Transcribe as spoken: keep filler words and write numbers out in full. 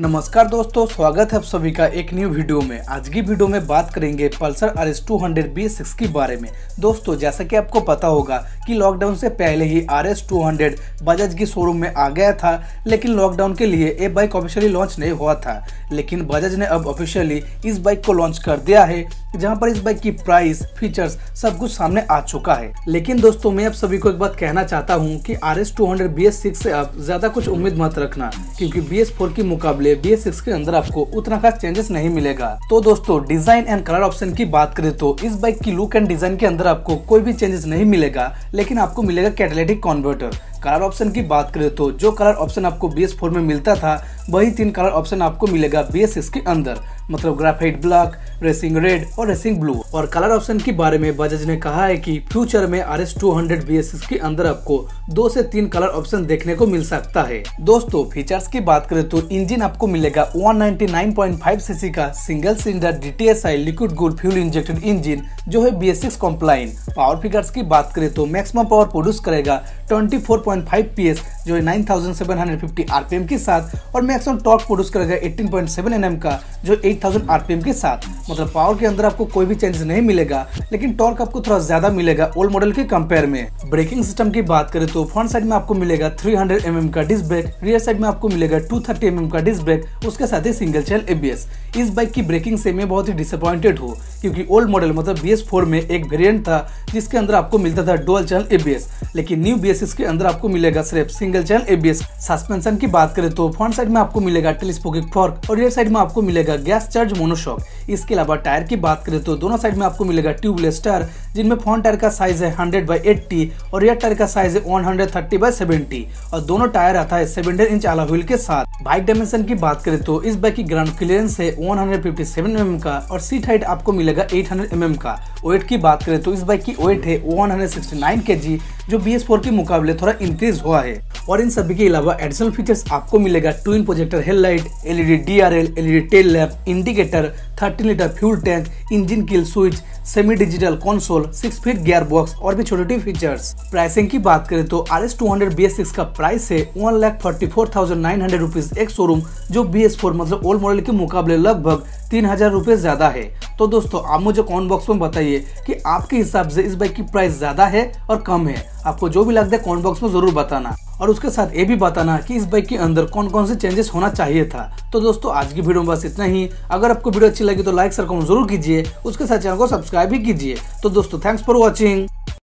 नमस्कार दोस्तों, स्वागत है आप सभी का एक न्यू वीडियो में। आज की वीडियो में बात करेंगे Pulsar R S two hundred B S six के बारे में। दोस्तों, जैसा कि आपको पता होगा कि लॉकडाउन से पहले ही R S two hundred Bajaj की शोरूम में आ गया था, लेकिन लॉकडाउन के लिए ये बाइक ऑफिशियली लॉन्च नहीं हुआ था। लेकिन बजाज ने अब ऑफिशियली इस बाइक को लॉन्च कर दिया है, जहां पर इस बाइक की प्राइस, फीचर्स सब कुछ सामने आ चुका है। लेकिन दोस्तों, मैं आप सभी को एक बात कहना चाहता हूं कि R S two hundred B S six से आप ज्यादा कुछ उम्मीद मत रखना, क्योंकि बी एस फोर के मुकाबले बी एस सिक्स के अंदर आपको उतना खास चेंजेस नहीं मिलेगा। तो दोस्तों, डिजाइन एंड कलर ऑप्शन की बात करें तो इस बाइक की लुक एंड डिजाइन के अंदर आपको कोई भी चेंजेस नहीं मिलेगा, लेकिन आपको मिलेगा कैटालिटिक कन्वर्टर। कलर ऑप्शन की बात करें तो जो कलर ऑप्शन आपको बी एस फोर में मिलता था, वही तीन कलर ऑप्शन आपको मिलेगा बी एस सिक्स के अंदर, मतलब ग्रेफाइट ब्लैक, रेसिंग रेड और रेसिंग ब्लू। और कलर ऑप्शन के बारे में बजाज ने कहा है कि फ्यूचर में R S two hundred B S six के अंदर आपको दो से तीन कलर ऑप्शन देखने को मिल सकता है। दोस्तों, फीचर्स की बात करें तो इंजिन आपको मिलेगा one ninety nine point five CC का single cylinder D T S I liquid cooled fuel injected engine, जो है B S six compliant. Power figures की बात करें तो मैक्सिमम पावर प्रोड्यूस करेगा twenty four point five P S, जो है nine thousand seven hundred fifty RPM के साथ, और मैक्सिमम टॉर्क प्रोड्यूस करेगा एटीन पॉइंट सेवन एनएम का, जो एट थाउजेंड आरपीएम के साथ। मतलब पावर के अंदर आपको कोई भी चेंज नहीं मिलेगा, लेकिन टॉर्क आपको थोड़ा ज्यादा मिलेगा ओल्ड मॉडल के कंपेयर में। ब्रेकिंग सिस्टम की बात करें तो फ्रंट साइड में आपको मिलेगा थ्री हंड्रेड एमएम का डिस्क ब्रेक, रियर साइड में आपको मिलेगा टू थर्टी एमएम का डिस्क ब्रेक, उसके साथ ही single channel A B S. इस बाइक की ब्रेकिंग से मैं बहुत ही डिसअपॉइंटेड हूँ, क्योंकि ओल्ड मॉडल मतलब बी एस फोर में एक वेरिएंट था जिसके अंदर आपको मिलता था dual channel A B S, लेकिन न्यू बी एस सिक्स के अंदर आपको मिलेगा सिर्फ single channel A B S. Suspension की बात करें तो फ्रंट साइड में आपको मिलेगा टेलीस्कोपिक फोर्क और रियर साइड में आपको मिलेगा गैस चार्ज मोनोशॉक। इसके अलावा टायर की बात करें तो दोनों साइड में आपको मिलेगा ट्यूबलेस टायर, जिनमें फ्रंट टायर का साइज है हंड्रेड बाई एट्टी और रियर टायर का साइज है वन थर्टी बाई सेवेंटी, और दोनों टायर आता है सेवेंटी इंच अलॉय व्हील के साथ। बाइक डायमेंशन की बात करें तो इस बाइक की ग्राउंड क्लियरेंस है वन फिफ्टी सेवन एमएम का, और सीट हाइट आपको मिलेगा एट हंड्रेड एमएम का। वेट की बात करें तो इस बाइक की वेट है वन सिक्सटी नाइन केजी, जो बी एस फोर के मुकाबले थोड़ा इंक्रीज हुआ है। और इन सभी के अलावा एडिशनल फीचर्स आपको मिलेगा twin projector headlight, LED D R L, LED tail lamp, indicator, thirteen litre fuel tank, engine kill switch, semi digital console, six speed gear box और भी छोटे छोटे फीचर्स। प्राइसिंग की बात करें तो R S two hundred B S six का price है one lakh forty four thousand nine hundred rupees एक शोरूम, जो बी एस फोर मतलब ओल्ड मॉडल के मुकाबले लगभग तीन हजार रुपये ज्यादा है। तो दोस्तों, आप मुझे कमेंट बॉक्स में बताइए कि आपके हिसाब से इस बाइक की प्राइस ज्यादा है और कम है। आपको जो भी लगता है कमेंट बॉक्स में जरूर बताना, और उसके साथ ये भी बताना कि इस बाइक के अंदर कौन कौन से चेंजेस होना चाहिए था। तो दोस्तों, आज की वीडियो में बस इतना ही। अगर आपको वीडियो अच्छी लगी तो लाइक और कमेंट जरूर कीजिए, उसके साथ चैनल को सब्सक्राइब भी कीजिए। तो दोस्तों, थैंक्स फॉर वॉचिंग।